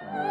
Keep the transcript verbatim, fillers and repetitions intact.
Bye.